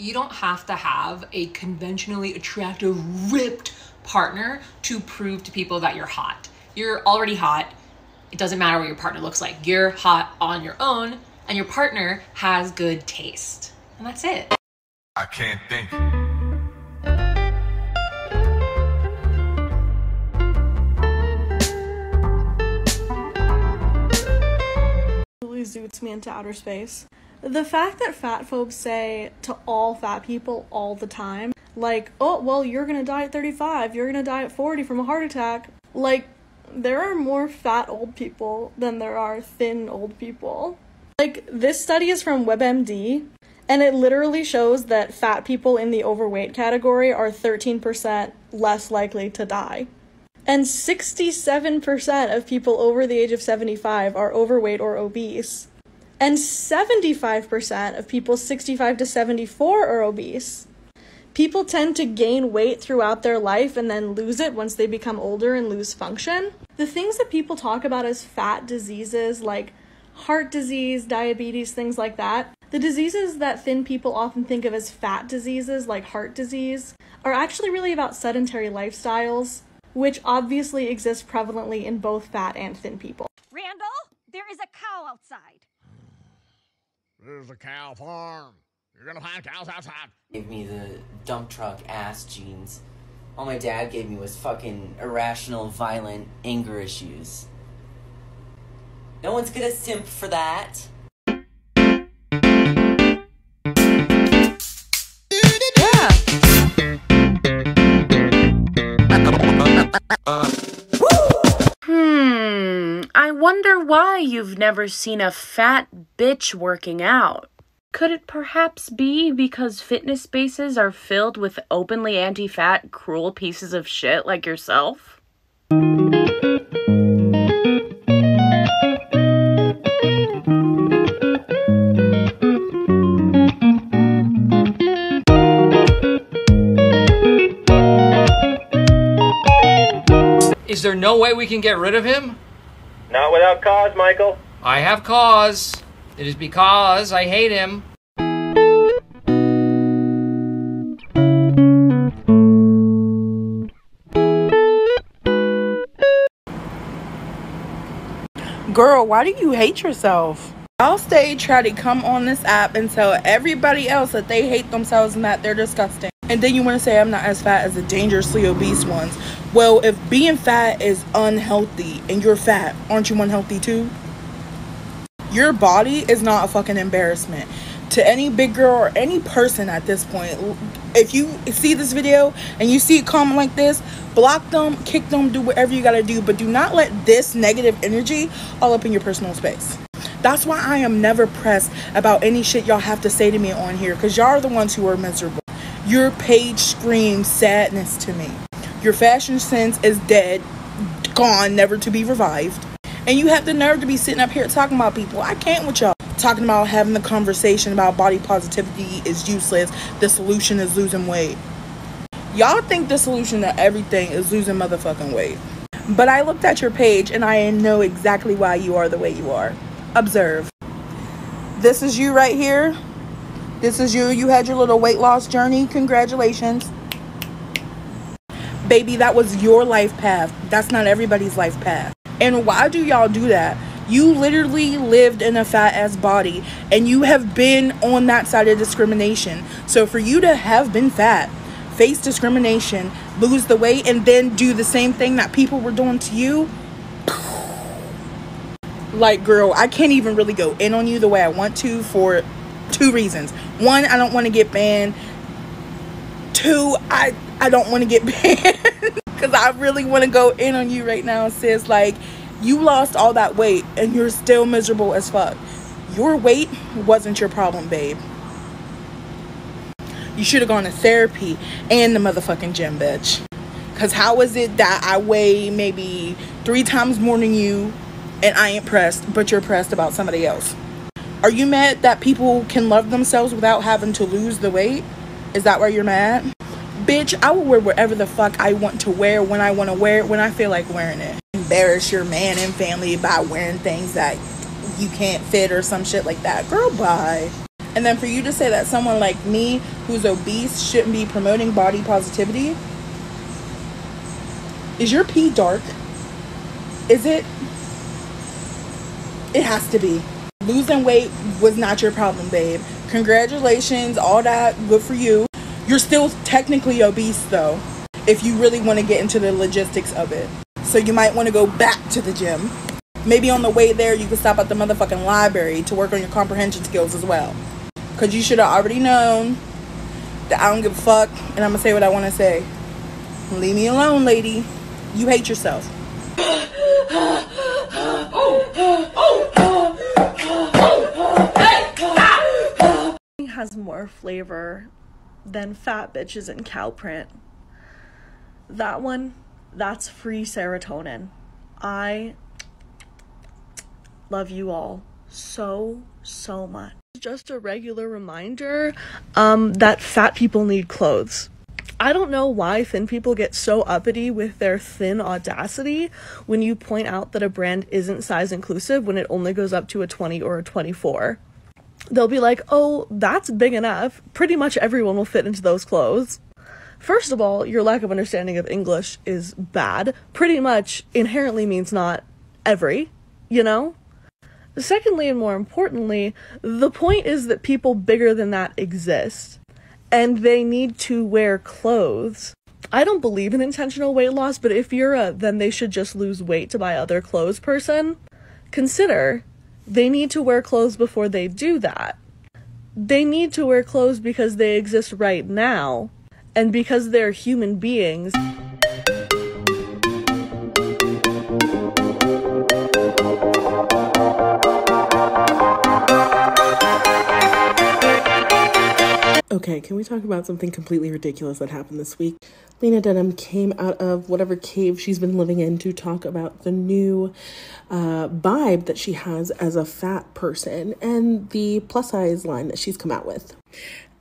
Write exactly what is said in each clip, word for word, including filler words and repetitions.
You don't have to have a conventionally attractive, ripped partner to prove to people that you're hot. You're already hot. It doesn't matter what your partner looks like. You're hot on your own, and your partner has good taste. And that's it. I can't think. Really zoots me into outer space. The fact that fat phobes say to all fat people all the time, like, oh, well, you're gonna die at thirty-five, you're gonna die at forty from a heart attack. Like, there are more fat old people than there are thin old people. Like, this study is from WebMD, and it literally shows that fat people in the overweight category are thirteen percent less likely to die. And sixty-seven percent of people over the age of seventy-five are overweight or obese. And seventy-five percent of people sixty-five to seventy-four are obese. People tend to gain weight throughout their life and then lose it once they become older and lose function. The things that people talk about as fat diseases, like heart disease, diabetes, things like that, the diseases that thin people often think of as fat diseases, like heart disease, are actually really about sedentary lifestyles, which obviously exist prevalently in both fat and thin people. Randall, there is a cow outside. There's a cow farm. You're gonna find cows outside. Gave me the dump truck ass genes. All my dad gave me was fucking irrational, violent anger issues. No one's gonna simp for that. Wonder why you've never seen a fat bitch working out. Could it perhaps be because fitness spaces are filled with openly anti-fat, cruel pieces of shit like yourself? Is there no way we can get rid of him? Not without cause, Michael. I have cause. It is because I hate him. Girl, why do you hate yourself? I'll stay try to come on this app and tell everybody else that they hate themselves and that they're disgusting. And then you want to say I'm not as fat as the dangerously obese ones. Well, if being fat is unhealthy and you're fat, aren't you unhealthy too? Your body is not a fucking embarrassment to any big girl or any person at this point. If you see this video and you see a comment like this, block them, kick them, do whatever you gotta do. But do not let this negative energy all up in your personal space. That's why I am never pressed about any shit y'all have to say to me on here, because y'all are the ones who are miserable. Your page screams sadness to me. Your fashion sense is dead, gone, never to be revived. And you have the nerve to be sitting up here talking about people. I can't with y'all. Talking about having the conversation about body positivity is useless. The solution is losing weight. Y'all think the solution to everything is losing motherfucking weight. But I looked at your page and I know exactly why you are the way you are. Observe. This is you right here. This is you. You had your little weight loss journey. Congratulations. Baby, that was your life path. That's not everybody's life path. And why do y'all do that? You literally lived in a fat ass body and you have been on that side of discrimination. So for you to have been fat, face discrimination, lose the weight, and then do the same thing that people were doing to you, like, girl, I can't even really go in on you the way I want to for two reasons. One, I don't want to get banned. Two, I I don't want to get banned, because I really want to go in on you right now, sis. Like, you lost all that weight and you're still miserable as fuck. Your weight wasn't your problem, babe. You should have gone to therapy and the motherfucking gym, bitch. Because how is it that I weigh maybe three times more than you and I ain't pressed, but you're pressed about somebody else? Are you mad that people can love themselves without having to lose the weight? Is that why you're mad? Bitch, I will wear whatever the fuck I want to wear, when I want to wear it, when I feel like wearing it. Embarrass your man and family by wearing things that you can't fit or some shit like that. Girl, bye. And then for you to say that someone like me who's obese shouldn't be promoting body positivity? Is your pee dark? Is it? It has to be. Losing weight was not your problem, babe. Congratulations, all that, good for you. You're still technically obese though, if you really want to get into the logistics of it. So you might want to go back to the gym. Maybe on the way there, you could stop at the motherfucking library to work on your comprehension skills as well. Because you should have already known that I don't give a fuck and I'm going to say what I want to say. Leave me alone, lady. You hate yourself. Has more flavor than fat bitches in cow print. That one, that's free serotonin. I love you all so, so much. Just a regular reminder um, that fat people need clothes. I don't know why thin people get so uppity with their thin audacity when you point out that a brand isn't size inclusive when it only goes up to a twenty or a twenty-four. They'll be like, oh, that's big enough. Pretty much everyone will fit into those clothes. First of all, your lack of understanding of English is bad. Pretty much inherently means not every, you know? Secondly, and more importantly, the point is that people bigger than that exist, and they need to wear clothes. I don't believe in intentional weight loss, but if you're a then they should just lose weight to buy other clothes person, consider they need to wear clothes before they do that. They need to wear clothes because they exist right now and because they're human beings. Okay, can we talk about something completely ridiculous that happened this week? Lena Dunham came out of whatever cave she's been living in to talk about the new uh, vibe that she has as a fat person and the plus size line that she's come out with.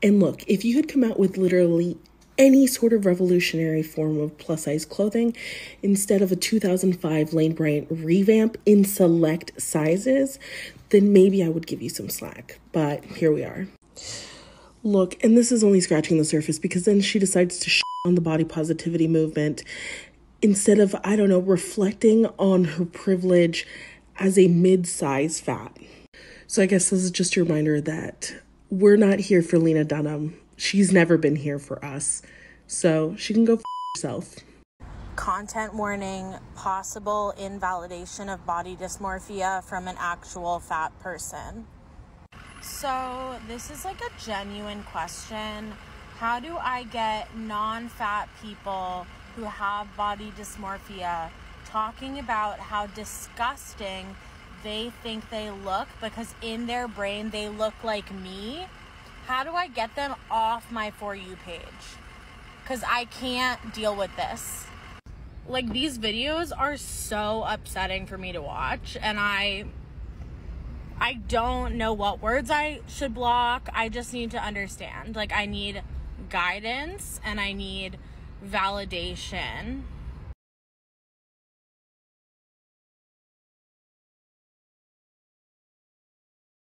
And look, if you had come out with literally any sort of revolutionary form of plus size clothing instead of a two thousand five Lane Bryant revamp in select sizes, then maybe I would give you some slack. But here we are. Look, and this is only scratching the surface, because then she decides to shit on the body positivity movement instead of, I don't know, reflecting on her privilege as a mid-size fat. So I guess this is just a reminder that we're not here for Lena Dunham. She's never been here for us. So she can go f*** herself. Content warning, possible invalidation of body dysmorphia from an actual fat person. So this is like a genuine question. How do I get non-fat people who have body dysmorphia talking about how disgusting they think they look because in their brain they look like me? How do I get them off my For You page? Because I can't deal with this. Like, these videos are so upsetting for me to watch, and I... I don't know what words I should block. I just need to understand. Like, I need guidance and I need validation.